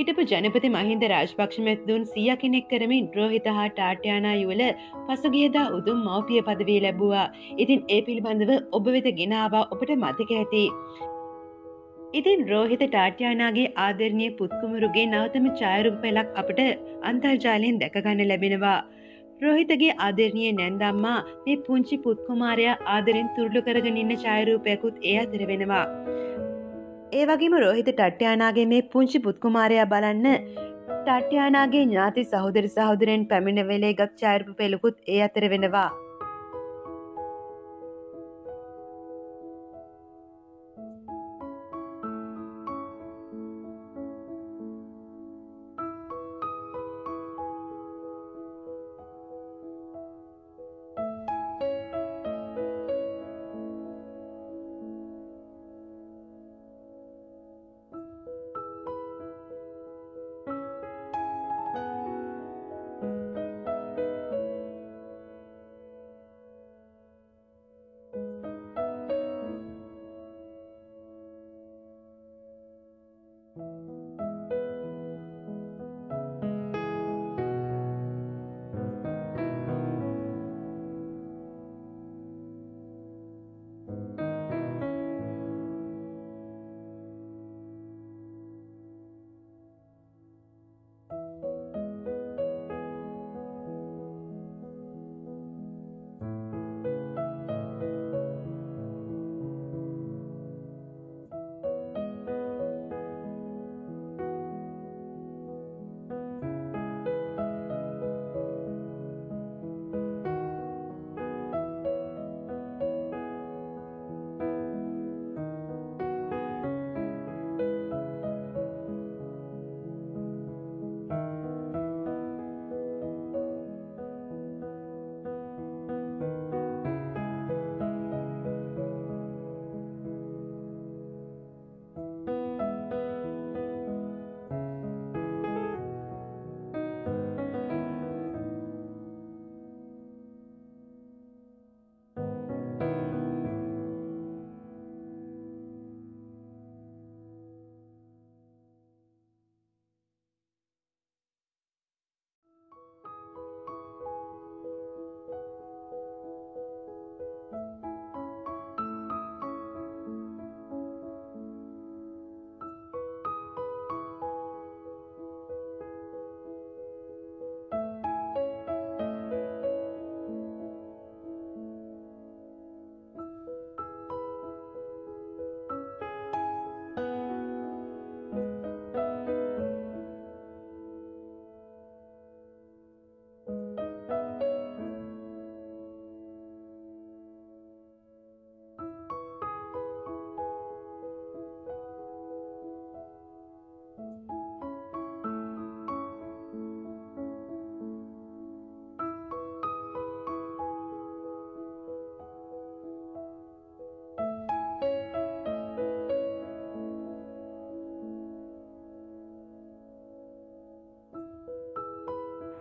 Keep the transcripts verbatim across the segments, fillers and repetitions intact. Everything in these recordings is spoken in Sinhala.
ඊටපු ජනපති මහින්ද රාජපක්ෂ මැතිතුන් සිය කෙනෙක් කරමින් ද්‍රෝහිත හා ටාට්‍යානා යුවල පසුගියදා උතුම් මව්පිය පදවිය ලැබුවා. ඉතින් ඒ පිළිබඳව ඔබ වෙත ගෙන ආවා ඔබට මතක ඇති. ඉතින් රෝහිත ටාට්‍යානාගේ ආදරණීය පුත්කුමරුගේ නවතම ඡායාරූප පෙළක් අපට අන්තර්ජාලයෙන් දැක ගන්න ලැබෙනවා. රෝහිතගේ ආදරණීය නැන්දම්මා මේ පුංචි පුත්කුමාරයා ආදරෙන් තුරුළු කරගෙන ඉන්න ඡායාරූපයකුත් ඒ අතර වෙනවා. ඒ වගේම රෝහිත ටට්‍යානාගේ මේ පුංචි පුත්කුමාරයා බලන්න ටට්‍යානාගේ ඥාති සහෝදර සහෝදරයන් පැමිණ වෙලේ ගත් ඡායාරූප පෙළකුත් ඒ අතර වෙනවා.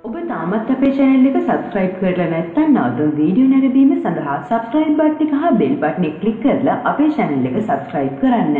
ඔබ තාමත් අපේ channel එක subscribe කරලා නැත්නම් නැවතුම් වීඩියෝ නැරඹීම සඳහා subscribe button එක හා bell button එක click කරලා අපේ channel එක subscribe කරන්න.